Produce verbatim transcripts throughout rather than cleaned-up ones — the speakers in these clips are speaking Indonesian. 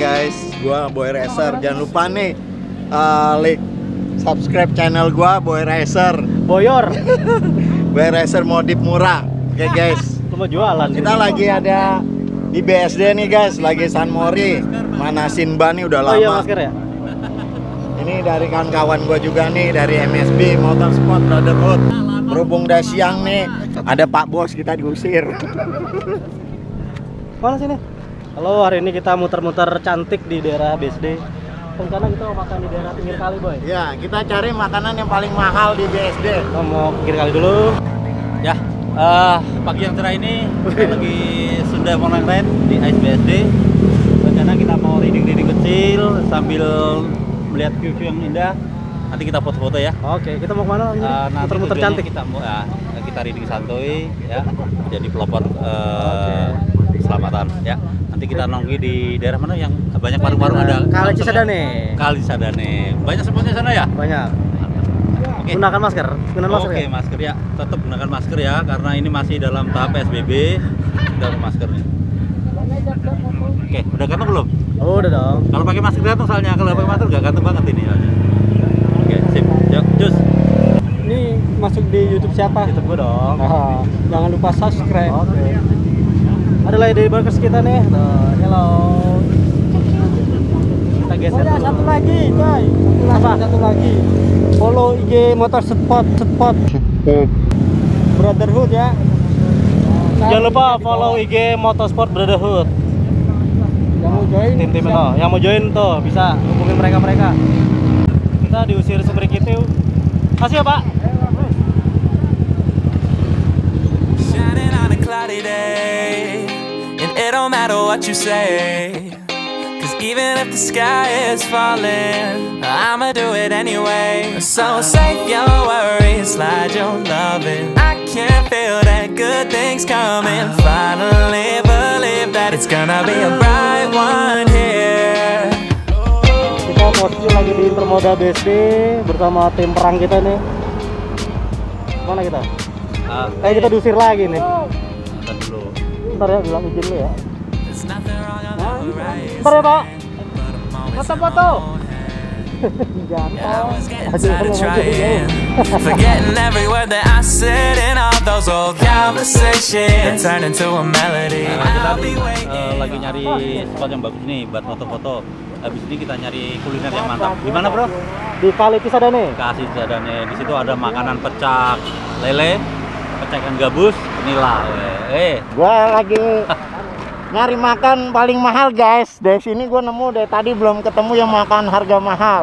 guys, gua Boy Racer. Jangan lupa nih uh, like, subscribe channel gua Boy Racer. Boyor. Boy Racer modif murah. Oke okay, guys. Coba jualan. Kita juga lagi ada di B S D nih guys, lagi Sunmori. Manasin ban nih udah lama. Oh iya, masker ya. Ini dari kawan-kawan gue juga nih, dari M S B, Motor Sport Brotherhood. Berhubung udah siang nih, ada Pak Bos, kita diusir. Mana sini? Halo, hari ini kita muter-muter cantik di daerah B S D. Rencana kita mau makan di daerah pinggir kali, Boy. Ya, kita cari makanan yang paling mahal di B S D. Kita mau pinggir kali dulu. Ya, uh, pagi yang cerah ini, kita lagi Sunda Morning Ride di Ice B S D. Rencana kita mau riding-riding kecil sambil melihat view-view yang indah, nanti kita foto-foto ya. Oke, kita mau kemana? Uh, Muter-muter cantik kita mau, ya, kita riding santuy ya, jadi pelopor uh, keselamatan ya. Nanti kita nongki di daerah mana yang banyak warung-warung, ada Kali Cisadane. Kali Cisadane, banyak spotnya sana ya. Banyak. Oke. Gunakan masker. Gunakan masker. Oke, ya? Masker ya, tetap gunakan masker ya, karena ini masih dalam tahap P S B B. Dalam maskernya. Oke, udah ganteng belum? Oh, udah dong. Kalau pakai masker ganteng soalnya, kalau pakai masker nggak ganteng banget ini. Oke, sip. Yuk, cus. Ini masuk di YouTube siapa? YouTube gue dong. Oh, jangan lupa subscribe. Oke. Okay. Ada lagi dari bakers kita nih. Nah, hello. Kita geser. Udah, satu lagi, coy. Apa? Satu lagi. Follow I G Motor Sport Sport Brotherhood ya. Jangan lupa follow I G Motor Sport Brotherhood. Yang mau join, tim-tim itu, yang mau join tuh bisa hubungin mereka-mereka. Kita diusir seberik itu. Kasih ya, Pak. Can't feel that good things coming. Finally believe that it's gonna be a bright one here. Kita posisi lagi di Intermoda B S D bersama tim perang kita nih. Mana kita? Uh, eh kita diusir lagi nih. Ntar dulu. Ntar ya, bilang izin dulu ya. Ntar ya Pak. Foto-foto. Forgetting every word that I said in all those old conversations turn into a melody. Nah, kita uh, lagi nyari spot yang bagus nih buat foto-foto. Habis ini kita nyari kuliner yang mantap. Di mana, Bro? Di Kali Cisadane. Kali Cisadane. Di situ ada makanan pecak lele, pecak ikan gabus, nila. Eh, gua lagi nyari makan paling mahal guys. Dari sini gue nemu, dari tadi belum ketemu yang makan harga mahal.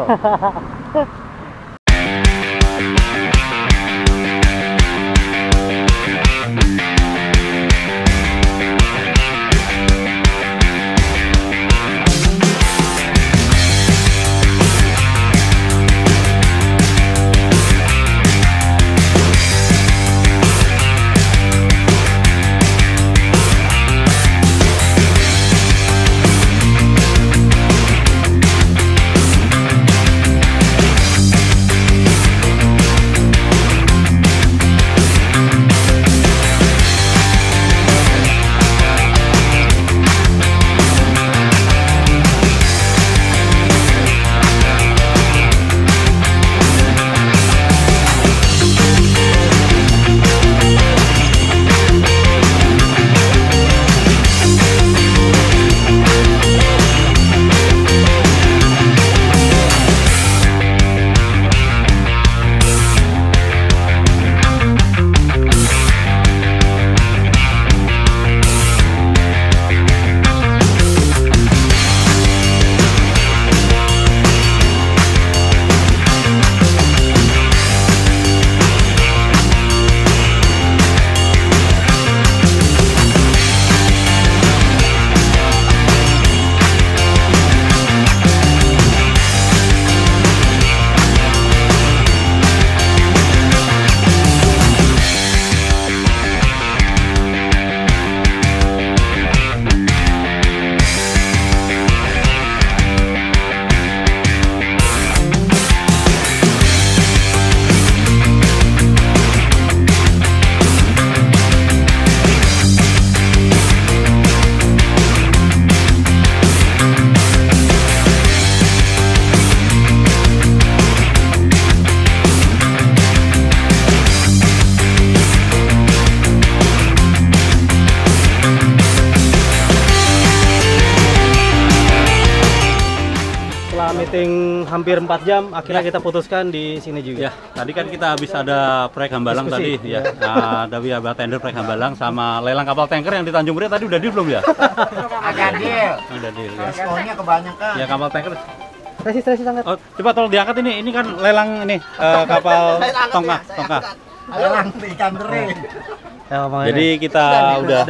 meeting hampir empat jam, akhirnya ya. Kita putuskan di sini juga. Ya, tadi kan kita habis ada proyek Hambalang diskusi. Tadi ya. Nah, tapi ada tender proyek Hambalang sama lelang kapal tanker yang di Tanjung Priok tadi udah deal belum ya? Agak deal. Udah deal. Responnya kebanyakan. Ya kapal tanker. Resi, resi sangat. Oh, coba tolong diangkat ini. Ini kan lelang ini uh, kapal tongkah, tongkah. Lelang ikan kering. Ya, jadi kita udah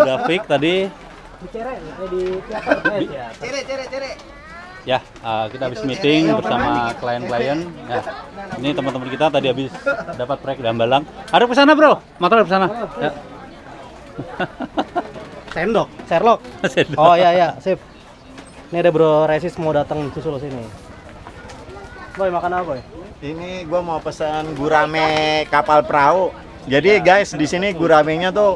udah fix tadi. Diceret di teater. Ceret, ceret, ceret. Ya, uh, kita habis meeting bersama klien-klien. Nah, ini teman-teman kita tadi habis dapat proyek di Hambalang. Ada ke sana, Bro. Motor ke sana. Ya. Sendok, Sherlock. Sendok. Oh iya ya, sip. Ini ada Bro Resis mau datang susul sini. Boy, makan apa, Boy? Ini gua mau pesan gurame kapal perahu. Jadi, guys, di sini guramenya tuh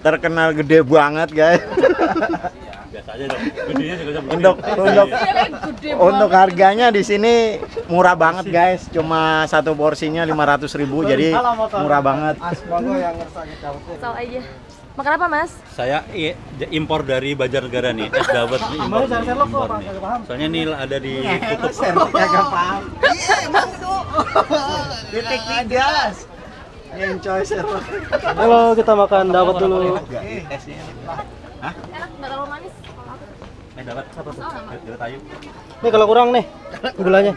terkenal gede banget, guys. Biasa aja dong. Juga untuk untuk, untuk harganya di sini murah banget guys, cuma satu porsinya lima ratus ribu, jadi murah banget. Asal aja. Makan apa mas? Saya impor dari Banjarnegara nih, es dawet nih. Impor nih. Soalnya ini ada di kutub. Kagak paham. Iya emang tuh. Detik tigas. Enjoy Sherlock. Halo, kita makan dawet dulu. Hah? Enak, nggak terlalu manis. Eh, dapat satu tuh. Gula tayu. Nih kalau kurang nih gulanya.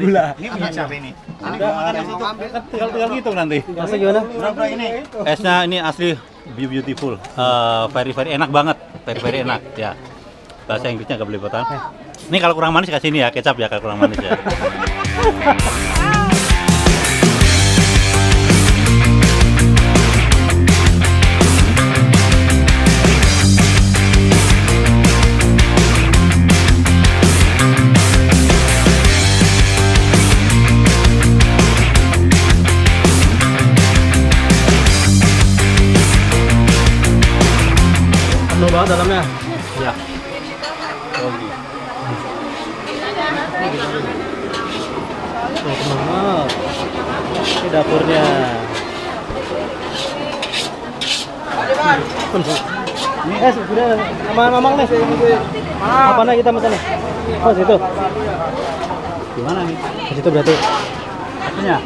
Gula. Ini punya siapa ini? Ini gua makan di situ. Tinggal-tinggal hitung nanti. Rasanya gimana? Berapa ini? Esnya ini asli beautiful. Uh, very very enak banget. Very very enak ya. Bahasa Inggrisnya agak belepotan. Ini kalau kurang manis kasih ini ya, kecap ya kalau kurang manis ya. Banget dalamnya. Ya. Oh, ini dapurnya. Ini es sudah sama Mamang nih. Apa nih kita pesan nih? Oh, situ. Gimana nih? Di situ berarti. Apanya?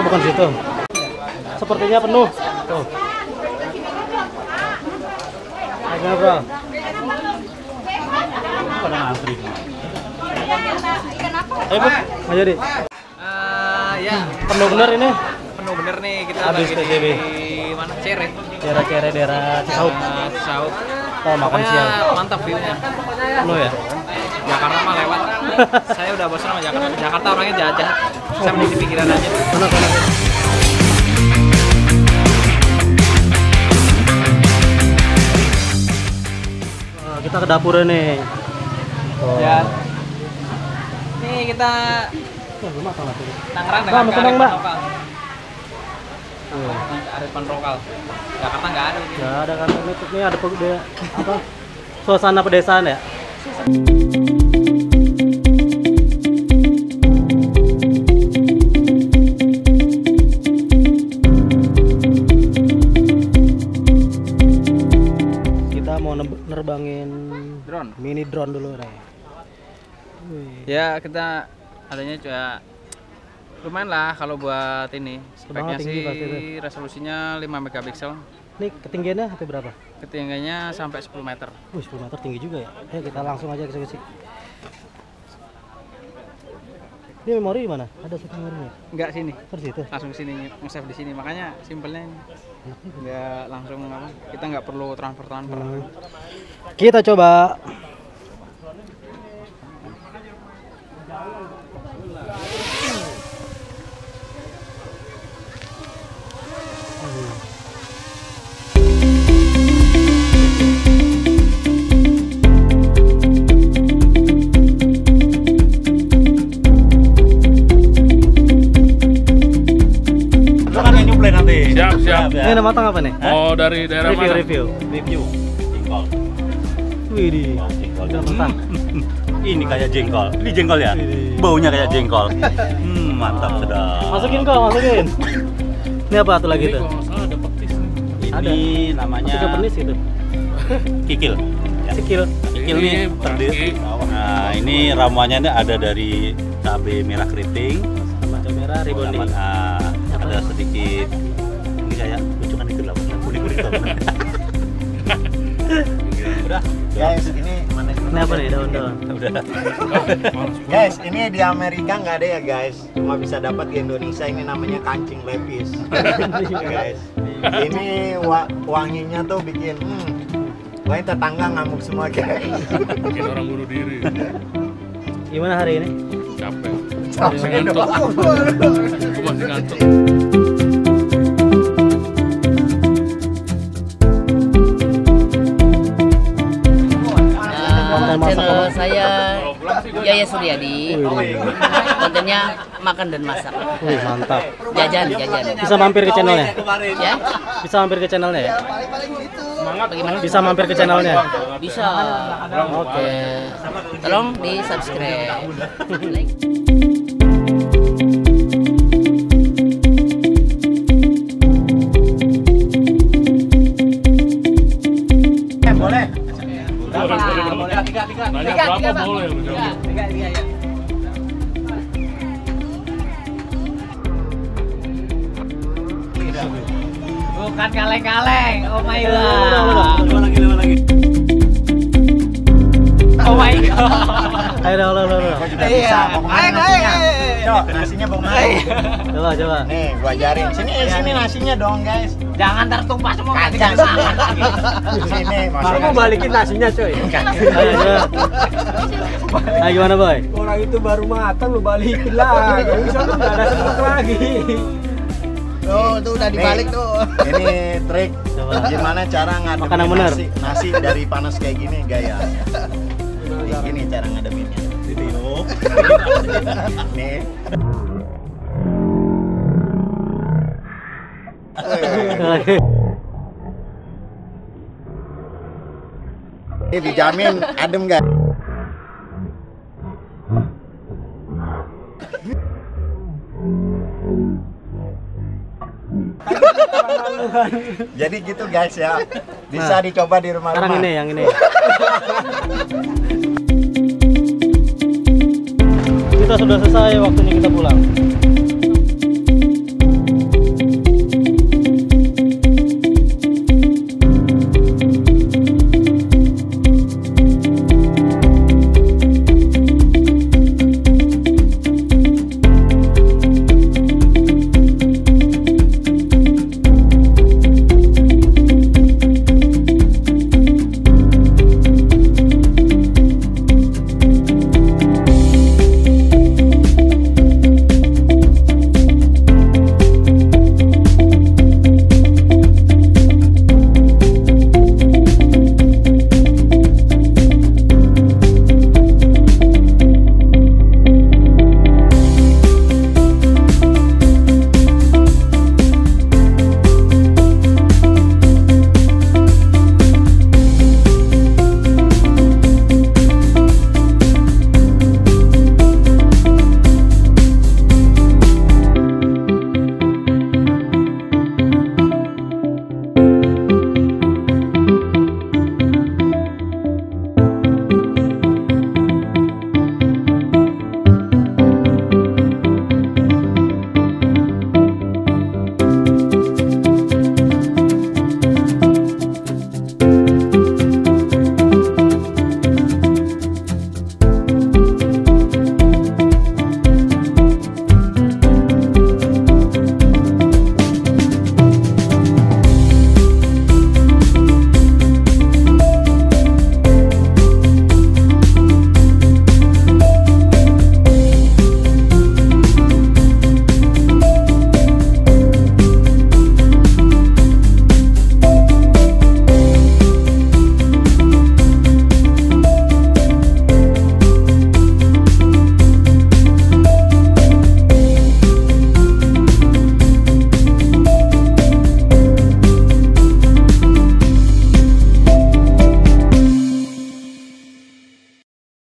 Oh, bukan situ. Sepertinya penuh. Tuh. Kenapa? Pada ngantri. Eh, Mas Yudi. Eh, ya, penuh bener ini. Penuh bener nih kita habis P S B B. Mana? Cere. Cere-cere daerah Cisauk. Cisauk. Kita makan siang. Mantap view-nya. Penuh ya? Jakarta mah lewat. Saya udah bosan sama Jakarta. Jakarta orangnya jahat-jahat. Saya mending di pikiran aja. Benar-benar. Kita ke dapurnya nih. Oh. Ya. Nih kita. Tangerang dengan kearifan lokal. Kearifan lokal. Jakarta nggak ada. Nggak ada kan? Ini ada apa? Suasana pedesaan ya. Nerbangin drone, mini drone dulu Ray. Ya kita adanya juga lumayan lah kalau buat ini. Speknya sih resolusinya lima megapiksel. Ini ketinggiannya sampai berapa? Ketinggiannya sampai sepuluh meter. Wih, sepuluh meter tinggi juga ya. Ayo kita langsung aja eksekusi. Ini memori di mana? Ada satu memorinya? Enggak, sini. Terus itu? Langsung sini, nge-save di sini. Makanya simpelnya ini. Enggak langsung apa? Kita nggak perlu transfer-transfer. Hmm. Kita coba. Siap, ini nama matang apa nih? Oh, dari daerah review, mana? Review, review. Jengkol. Widih. Udah matang. Ini kayak jengkol. Ini jengkol ya? Widih. Baunya kayak jengkol. Hmm, mantap sedap. Masukin kok, masukin. Ini apa satu lagi tuh? Ada petis. Ini namanya. Masih petis itu. Kikil. Ya. Kikil. Kikil ini terdiri. Nah, ini ramuannya ada dari cabai merah keriting, cabai merah ribonding. Nah, ada sedikit ini kayak kucukan itu lah, kuning-kuning itu. Udah, guys, ini ini apa nih daun-daun? Udah. Guys, ini di Amerika nggak ada ya guys, cuma bisa dapat di Indonesia. Ini namanya kancing lepis, guys. Ini wanginya tuh bikin. Lain tetangga ngamuk semua guys. Bikin orang bunuh diri. Gimana hari ini? Capek. Capek doang. Aku masih ngantuk. Konten channel saya Yaya Suryadi. Kontennya makan dan masak. Wih, mantap. Jajan, jajan. Bisa mampir ke channelnya? Ya? Bisa mampir ke channelnya ya? Bagaimana? Bisa mampir ke channelnya? Bisa. Oke. Okay. Tolong di subscribe. Eh, boleh? Berapa? Boleh. Tiga, tiga. Tiga, tiga, Pak. Tiga, tiga, tiga, ya. Bukan kaleng-kaleng, oh my god. Dua lagi, dua lagi. Oh my god. Ayo, lo, lo, lo. Iya. Ayo, ayo. Coba, nasinya bong naik. Coba, coba. Nih, gua ajarin. Sini, sini nasinya dong, guys. Jangan tertumpah semua. Kacang. Sini, baru mau balikin nasinya, coy. Ayo, gimana, boy? Orang itu baru matang, lu balikin lah. Gak bisa, lu gak ada sempat lagi. Oh, tuh udah dibalik nih, tuh. Ini trik gimana cara ngademin nasi, nasi dari panas kayak gini, gaya. Gini cara ngademinnya. Nih. Ini dijamin adem, guys. Jadi gitu guys ya. Bisa nah, dicoba di rumah-rumah. Sekarang ini yang ini. Kita sudah selesai, waktunya kita pulang.